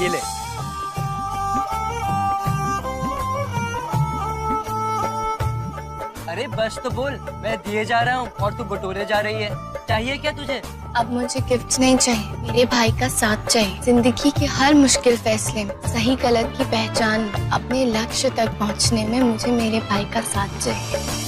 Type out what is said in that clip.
ये ले। अरे बस तो बोल, मैं दिए जा रहा हूँ और तू बटोरे जा रही है। चाहिए क्या तुझे? अब मुझे गिफ्ट नहीं चाहिए, मेरे भाई का साथ चाहिए। जिंदगी के हर मुश्किल फैसले में, सही गलत की पहचान, अपने लक्ष्य तक पहुँचने में मुझे मेरे भाई का साथ चाहिए।